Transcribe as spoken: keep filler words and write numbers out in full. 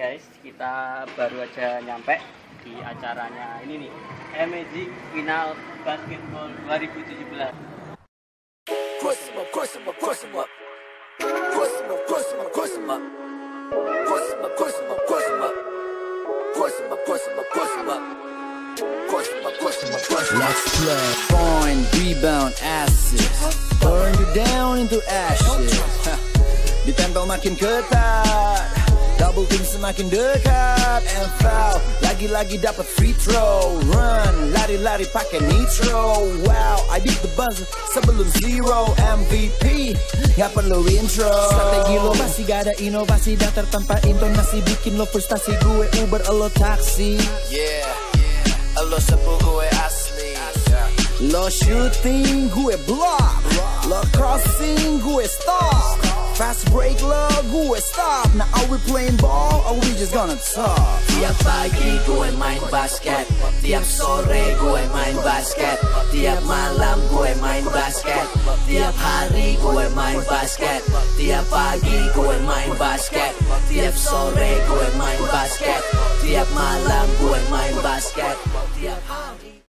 guys, kita baru aja nyampe di acaranya ini nih, im three zing final basketball dua ribu tujuh belas. Let's play, point, rebound, assist, burn you down into ashes. Ditempel makin ketat, double team semakin dekat, and foul, lagi-lagi dapat free throw. Run, lari-lari pakai nitro. Wow, I beat the buzzer sebelum zero. M V P, gak perlu intro. Strategi lo masih gak ada inovasi, datar tanpa intonasi, bikin lo frustasi. Gue Uber, lo taksi. Yeah, yeah, lo sepuh gue asli. Lo shooting, gue block. Lo crossing, gue stop. Fast break, love, gue stop. Now are we playing ball, or we just gonna talk? Tiap pagi gue main basket, tiap sore gue main basket, tiap malam gue main basket, tiap hari gue main basket, tiap pagi gue main basket, tiap sore gue main basket, tiap malam gue main basket, tiap hari.